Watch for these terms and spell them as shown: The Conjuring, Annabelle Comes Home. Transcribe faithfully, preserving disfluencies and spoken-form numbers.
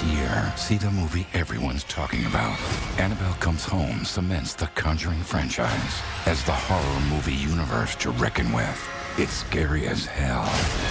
this year. See the movie everyone's talking about. Annabelle Comes Home cements the Conjuring franchise as the horror movie universe to reckon with. It's scary as hell.